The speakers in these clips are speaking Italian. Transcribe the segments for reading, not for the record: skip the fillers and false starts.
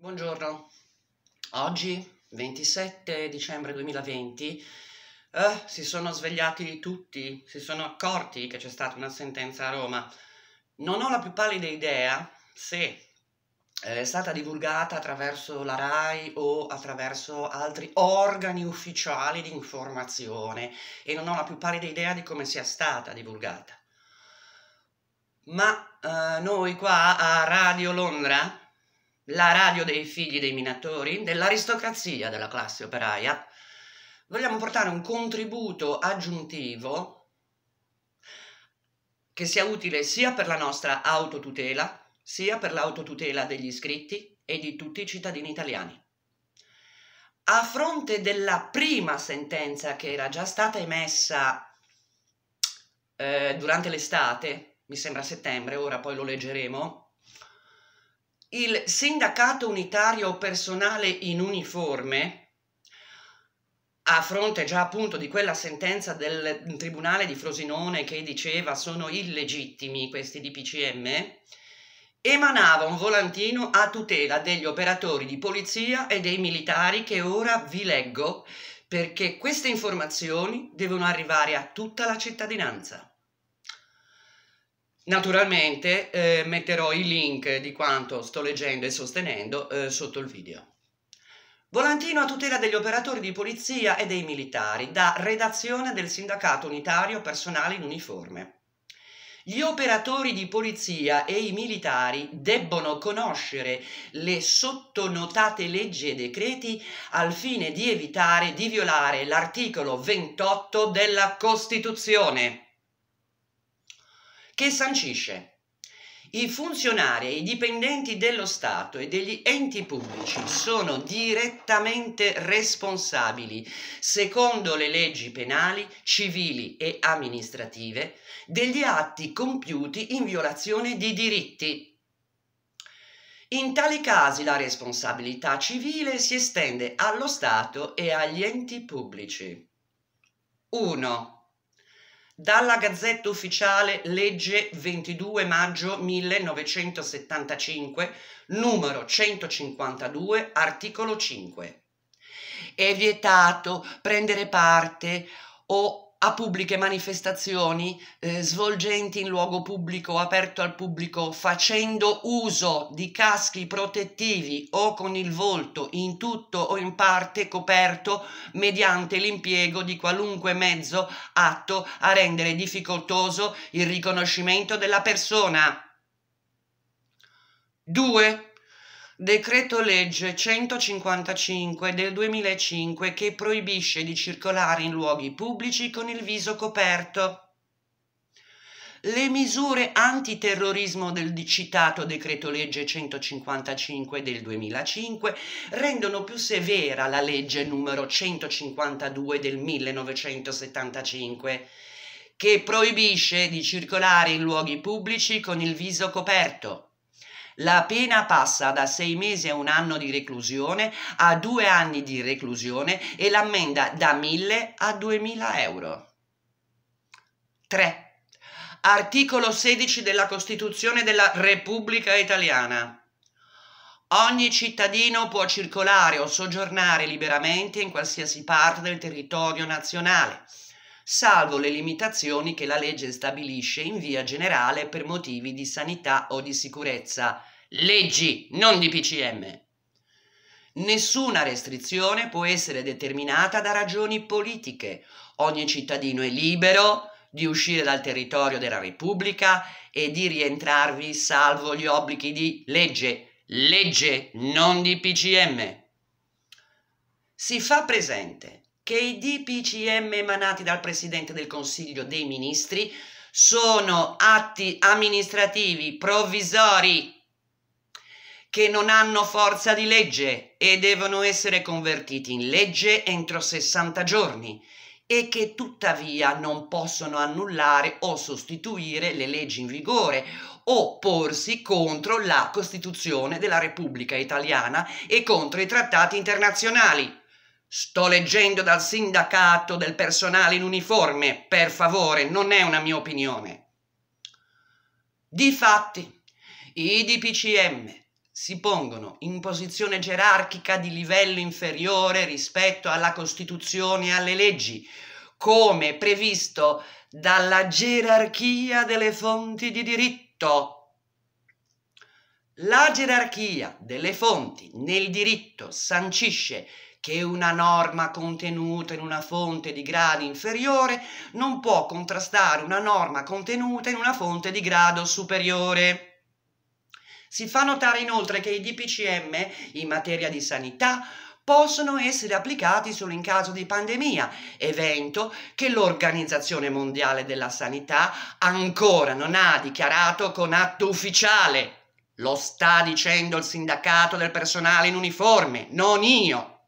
Buongiorno, oggi 27 dicembre 2020 si sono svegliati tutti, si sono accorti che c'è stata una sentenza a Roma. Non ho la più pallida idea se è stata divulgata attraverso la RAI o attraverso altri organi ufficiali di informazione e non ho la più pallida idea di come sia stata divulgata. Ma noi qua a Radio Londra, la radio dei figli dei minatori, dell'aristocrazia della classe operaia, vogliamo portare un contributo aggiuntivo che sia utile sia per la nostra autotutela, sia per l'autotutela degli iscritti e di tutti i cittadini italiani. A fronte della prima sentenza che era già stata emessa durante l'estate, mi sembra settembre, ora poi lo leggeremo, il sindacato unitario personale in uniforme, a fronte già appunto di quella sentenza del tribunale di Frosinone che diceva sono illegittimi questi DPCM, emanava un volantino a tutela degli operatori di polizia e dei militari che ora vi leggo, perché queste informazioni devono arrivare a tutta la cittadinanza. Naturalmente metterò i link di quanto sto leggendo e sostenendo sotto il video. Volantino a tutela degli operatori di polizia e dei militari, da redazione del Sindacato Unitario Personale in Uniforme. Gli operatori di polizia e i militari debbono conoscere le sottonotate leggi e decreti al fine di evitare di violare l'articolo 28 della Costituzione, che sancisce: i funzionari e i dipendenti dello Stato e degli enti pubblici sono direttamente responsabili, secondo le leggi penali, civili e amministrative, degli atti compiuti in violazione di diritti. In tali casi la responsabilità civile si estende allo Stato e agli enti pubblici. 1. Dalla Gazzetta Ufficiale, legge 22 maggio 1975, numero 152, articolo 5. È vietato prendere parte o a pubbliche manifestazioni svolgenti in luogo pubblico o aperto al pubblico facendo uso di caschi protettivi o con il volto in tutto o in parte coperto mediante l'impiego di qualunque mezzo atto a rendere difficoltoso il riconoscimento della persona. 2. Decreto legge 155 del 2005 che proibisce di circolare in luoghi pubblici con il viso coperto. Le misure antiterrorismo del citato decreto legge 155 del 2005 rendono più severa la legge numero 152 del 1975 che proibisce di circolare in luoghi pubblici con il viso coperto. La pena passa da 6 mesi a 1 anno di reclusione a 2 anni di reclusione e l'ammenda da 1.000 a 2.000 euro. 3. Articolo 16 della Costituzione della Repubblica Italiana. Ogni cittadino può circolare o soggiornare liberamente in qualsiasi parte del territorio nazionale, salvo le limitazioni che la legge stabilisce in via generale per motivi di sanità o di sicurezza. Leggi, non di DPCM. Nessuna restrizione può essere determinata da ragioni politiche. Ogni cittadino è libero di uscire dal territorio della Repubblica e di rientrarvi salvo gli obblighi di legge. Legge, non di DPCM. Si fa presente che i DPCM emanati dal Presidente del Consiglio dei Ministri sono atti amministrativi provvisori che non hanno forza di legge e devono essere convertiti in legge entro 60 giorni e che tuttavia non possono annullare o sostituire le leggi in vigore o porsi contro la Costituzione della Repubblica Italiana e contro i trattati internazionali. Sto leggendo dal sindacato del personale in uniforme, per favore, non è una mia opinione. Difatti, i DPCM si pongono in posizione gerarchica di livello inferiore rispetto alla Costituzione e alle leggi, come previsto dalla gerarchia delle fonti di diritto. La gerarchia delle fonti nel diritto sancisce che una norma contenuta in una fonte di grado inferiore non può contrastare una norma contenuta in una fonte di grado superiore. Si fa notare inoltre che i DPCM in materia di sanità possono essere applicati solo in caso di pandemia, evento che l'Organizzazione Mondiale della Sanità ancora non ha dichiarato con atto ufficiale. Lo sta dicendo il sindacato del personale in uniforme, non io.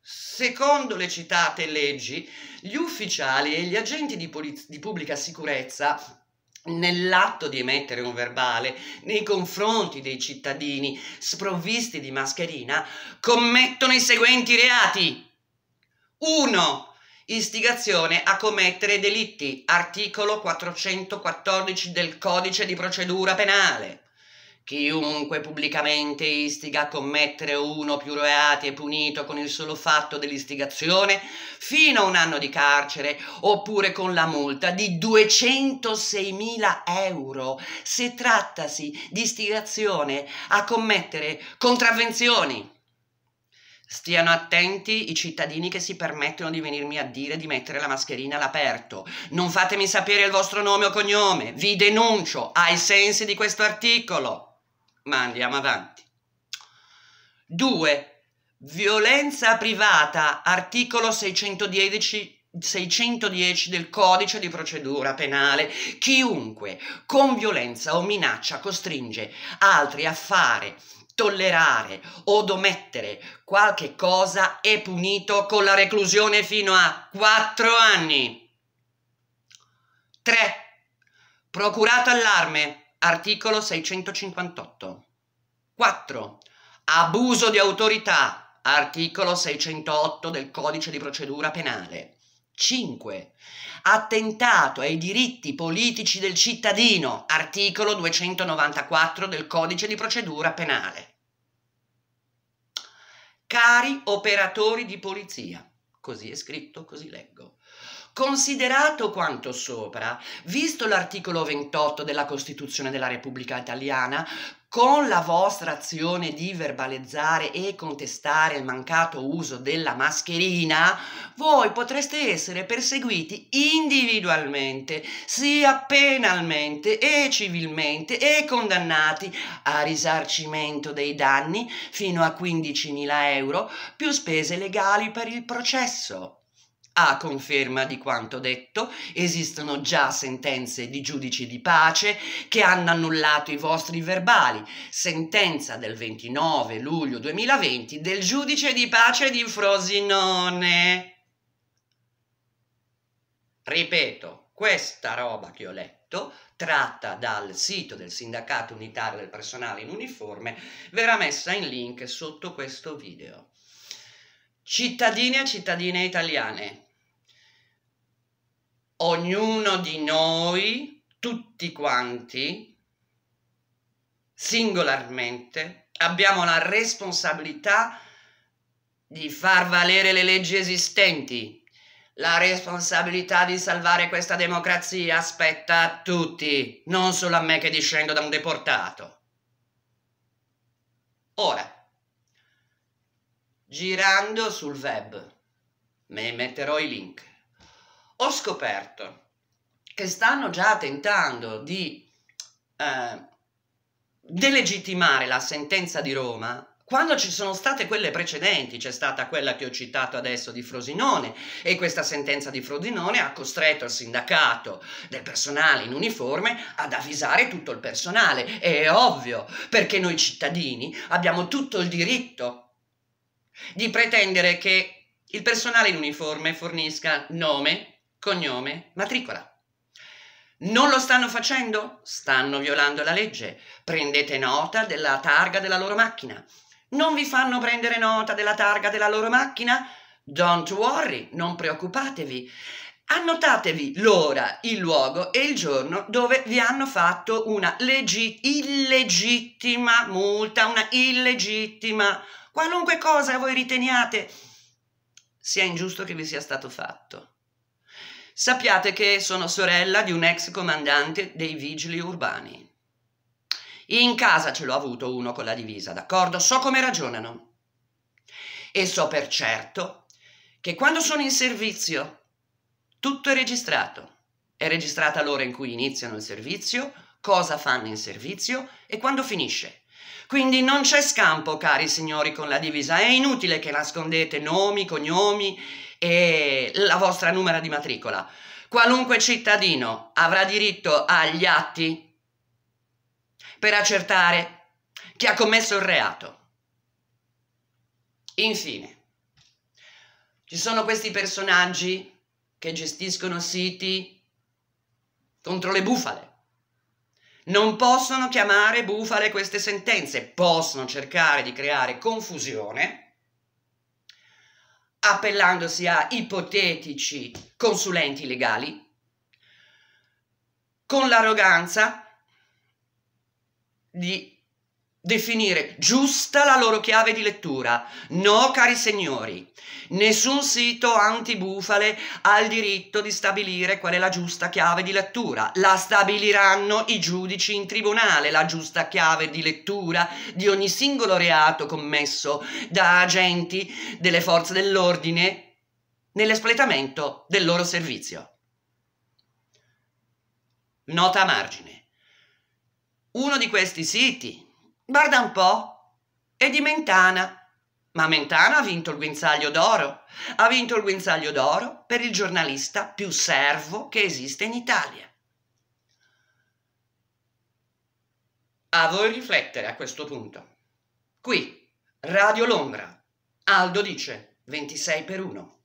Secondo le citate leggi, gli ufficiali e gli agenti di pubblica sicurezza, nell'atto di emettere un verbale nei confronti dei cittadini sprovvisti di mascherina, commettono i seguenti reati. 1. Istigazione a commettere delitti, articolo 414 del Codice di procedura penale. Chiunque pubblicamente istiga a commettere uno o più reati è punito con il solo fatto dell'istigazione fino a 1 anno di carcere oppure con la multa di 206.000 euro se trattasi di istigazione a commettere contravvenzioni. Stiano attenti i cittadini che si permettono di venirmi a dire di mettere la mascherina all'aperto. Non fatemi sapere il vostro nome o cognome, vi denuncio ai sensi di questo articolo. Ma andiamo avanti. 2. Violenza privata, articolo 610 del Codice di procedura penale. Chiunque con violenza o minaccia costringe altri a fare, tollerare o omettere qualche cosa è punito con la reclusione fino a 4 anni. 3. Procurato allarme, articolo 658. 4. Abuso di autorità, articolo 608 del Codice di procedura penale. 5. Attentato ai diritti politici del cittadino, articolo 294 del Codice di procedura penale. Cari operatori di polizia, così è scritto, così leggo. Considerato quanto sopra, visto l'articolo 28 della Costituzione della Repubblica Italiana, con la vostra azione di verbalizzare e contestare il mancato uso della mascherina, voi potreste essere perseguiti individualmente, sia penalmente e civilmente, e condannati a risarcimento dei danni fino a 15.000 euro più spese legali per il processo. A conferma di quanto detto, esistono già sentenze di giudici di pace che hanno annullato i vostri verbali. Sentenza del 29 luglio 2020 del giudice di pace di Frosinone. Ripeto, questa roba che ho letto, tratta dal sito del Sindacato Unitario del Personale in Uniforme, verrà messa in link sotto questo video. Cittadine e cittadine italiane, ognuno di noi, tutti quanti, singolarmente, abbiamo la responsabilità di far valere le leggi esistenti. La responsabilità di salvare questa democrazia spetta a tutti, non solo a me che discendo da un deportato. Ora, girando sul web, ne metterò i link, ho scoperto che stanno già tentando di delegittimare la sentenza di Roma quando ci sono state quelle precedenti. C'è stata quella che ho citato adesso di Frosinone e questa sentenza di Frosinone ha costretto il sindacato del personale in uniforme ad avvisare tutto il personale. È ovvio, perché noi cittadini abbiamo tutto il diritto di pretendere che il personale in uniforme fornisca nome, cognome, matricola. Non lo stanno facendo? Stanno violando la legge. Prendete nota della targa della loro macchina. Non vi fanno prendere nota della targa della loro macchina? Don't worry, non preoccupatevi. Annotatevi l'ora, il luogo e il giorno dove vi hanno fatto una illegittima multa, una illegittima, qualunque cosa voi riteniate sia ingiusto che vi sia stato fatto. Sappiate che sono sorella di un ex comandante dei vigili urbani. In casa ce l'ho avuto uno con la divisa, d'accordo? So come ragionano. E so per certo che quando sono in servizio tutto è registrato. È registrata l'ora in cui iniziano il servizio, cosa fanno in servizio e quando finisce. Quindi non c'è scampo, cari signori, con la divisa. È inutile che nascondete nomi, cognomi e la vostra numero di matricola. Qualunque cittadino avrà diritto agli atti per accertare chi ha commesso il reato. Infine, ci sono questi personaggi che gestiscono siti contro le bufale. Non possono chiamare bufale queste sentenze, possono cercare di creare confusione appellandosi a ipotetici consulenti legali con l'arroganza di definire giusta la loro chiave di lettura. No, cari signori, nessun sito antibufale ha il diritto di stabilire qual è la giusta chiave di lettura. La stabiliranno i giudici in tribunale, la giusta chiave di lettura di ogni singolo reato commesso da agenti delle forze dell'ordine nell'espletamento del loro servizio. Nota a margine: uno di questi siti, guarda un po', è di Mentana, ma Mentana ha vinto il guinzaglio d'oro. Ha vinto il guinzaglio d'oro per il giornalista più servo che esiste in Italia. A voi riflettere a questo punto. Qui, Radio Londra, Aldo dice 26 per 1.